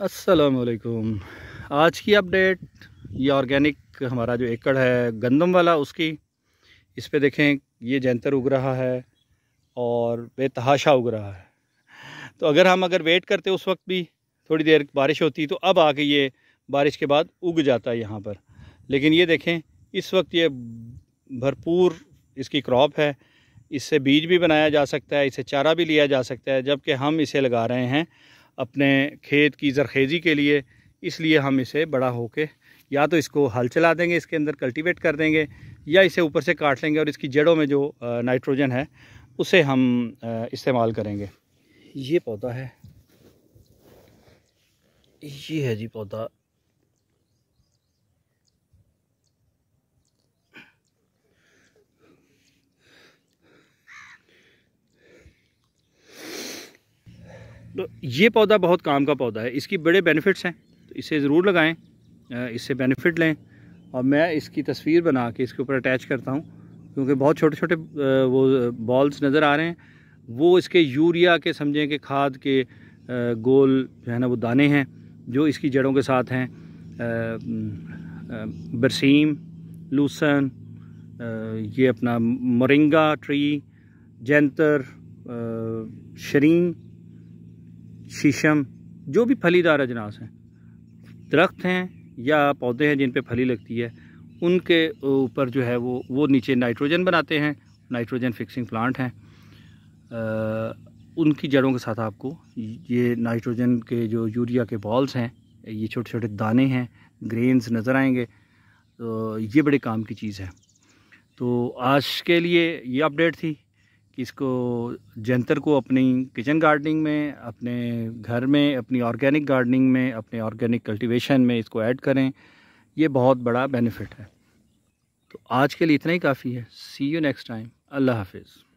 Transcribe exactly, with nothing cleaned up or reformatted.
अस्सलामुअलैकुम। आज की अपडेट ये ऑर्गेनिक हमारा जो एकड़ है गंदम वाला, उसकी इस पे देखें ये जैंतर उग रहा है और बेतहाशा उग रहा है। तो अगर हम अगर वेट करते उस वक्त भी थोड़ी देर बारिश होती तो अब आके ये बारिश के बाद उग जाता है यहाँ पर। लेकिन ये देखें इस वक्त ये भरपूर इसकी क्रॉप है। इससे बीज भी बनाया जा सकता है, इससे चारा भी लिया जा सकता है, जबकि हम इसे लगा रहे हैं अपने खेत की जरखेज़ी के लिए। इसलिए हम इसे बड़ा होके या तो इसको हल चला देंगे, इसके अंदर कल्टीवेट कर देंगे, या इसे ऊपर से काट लेंगे और इसकी जड़ों में जो नाइट्रोजन है उसे हम इस्तेमाल करेंगे। ये पौधा है, ये है जी पौधा। तो ये पौधा बहुत काम का पौधा है, इसकी बड़े बेनिफिट्स हैं, तो इसे ज़रूर लगाएं, इससे बेनिफिट लें। और मैं इसकी तस्वीर बना के इसके ऊपर अटैच करता हूँ, क्योंकि बहुत छोटे छोटे वो बॉल्स नज़र आ रहे हैं, वो इसके यूरिया के समझें कि खाद के गोल जो है ना वो दाने हैं जो इसकी जड़ों के साथ हैं। बरसीम, लूसन, ये अपना मोरिंगा ट्री, जैंतर, शरीन, शीशम, जो भी फलीदार अजनास हैं, दरख्त हैं या पौधे हैं जिन पे फली लगती है, उनके ऊपर जो है वो वो नीचे नाइट्रोजन बनाते हैं, नाइट्रोजन फिक्सिंग प्लांट हैं। आ, उनकी जड़ों के साथ आपको ये नाइट्रोजन के जो यूरिया के बॉल्स हैं, ये छोटे छोटे दाने हैं, ग्रेन्स नज़र आएंगे। तो ये बड़े काम की चीज़ है। तो आज के लिए ये अपडेट थी कि इसको जैंतर को अपनी किचन गार्डनिंग में, अपने घर में, अपनी ऑर्गेनिक गार्डनिंग में, अपने ऑर्गेनिक कल्टीवेशन में इसको ऐड करें, ये बहुत बड़ा बेनिफिट है। तो आज के लिए इतना ही काफ़ी है। See you next time. अल्लाह हाफिज़।